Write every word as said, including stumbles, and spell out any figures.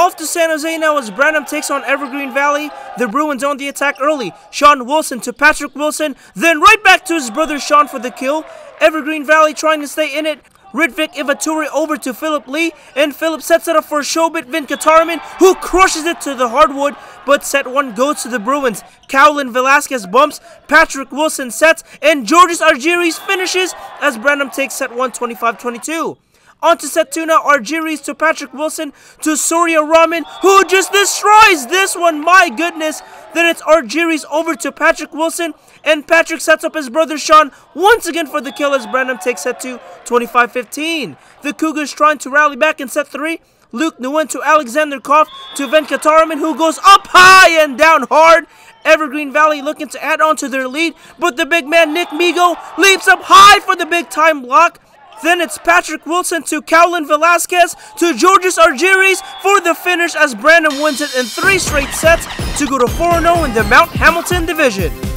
Off to San Jose now as Branham takes on Evergreen Valley. The Bruins on the attack early. Sean Willson to Patrick Willson, then right back to his brother Sean for the kill. Evergreen Valley trying to stay in it. Ritvik Ivaturi over to Phillip Le, and Phillip sets it up for Shobit Venkataraman, who crushes it to the hardwood, but set one goes to the Bruins. Kaulen Velasquez bumps, Patrick Willson sets, and Georgis Argiris finishes as Branham takes set one twenty-five twenty-two. On to set two now, Argiris to Patrick Willson to Soorya Raman, who just destroys this one, my goodness. Then it's Argiris over to Patrick Willson, and Patrick sets up his brother Sean once again for the kill as Branham takes set two, twenty-five fifteen. The Cougars trying to rally back in set three. Luke Nguyen to Alexander Khov to Venkataraman, who goes up high and down hard. Evergreen Valley looking to add on to their lead, but the big man Nick Mego leaps up high for the big time block. Then it's Patrick Willson to Kaulen Velasquez to Georgis Argiris for the finish as Branham wins it in three straight sets to go to four and oh in the Mount Hamilton Division.